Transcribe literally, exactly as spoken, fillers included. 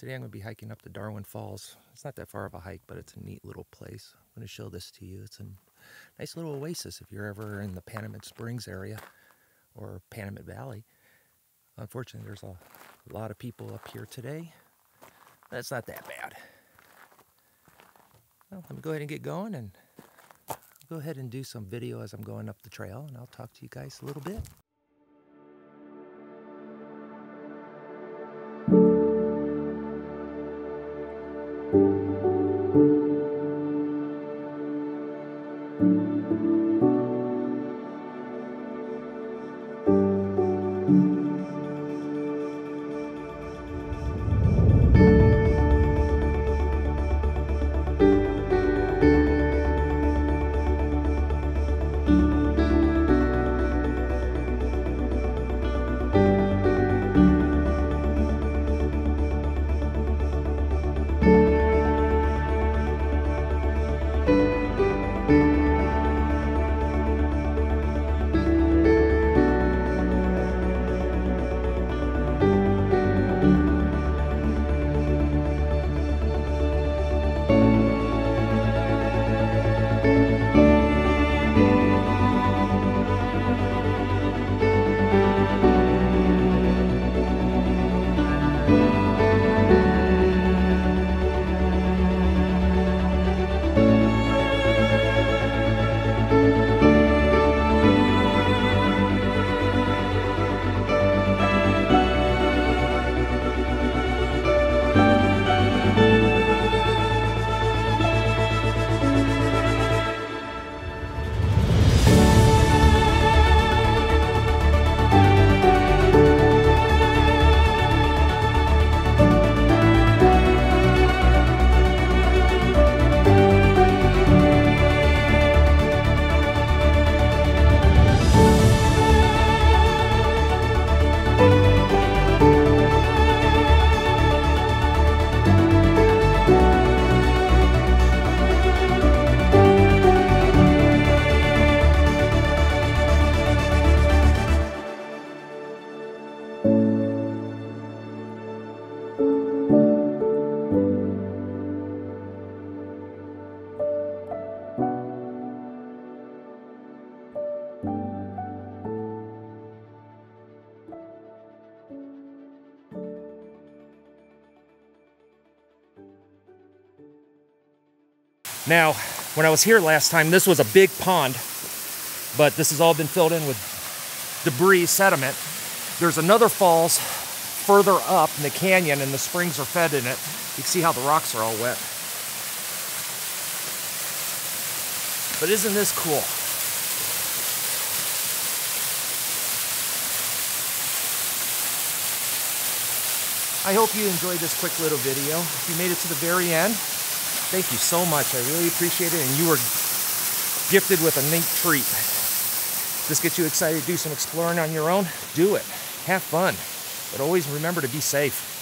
Today I'm going to be hiking up to Darwin Falls. It's not that far of a hike, but it's a neat little place. I'm going to show this to you. It's a nice little oasis if you're ever in the Panamint Springs area or Panamint Valley. Unfortunately, there's a lot of people up here today. That's not that bad. Well, let me go ahead and get going, and I'll go ahead and do some video as I'm going up the trail, and I'll talk to you guys a little bit. Now, when I was here last time, this was a big pond, but this has all been filled in with debris, sediment. There's another falls further up in the canyon, and the springs are fed in it. You can see how the rocks are all wet. But isn't this cool? I hope you enjoyed this quick little video. If you made it to the very end, thank you so much. I really appreciate it, and you were gifted with a neat treat. If this gets you excited to do some exploring on your own, do it. Have fun, but always remember to be safe.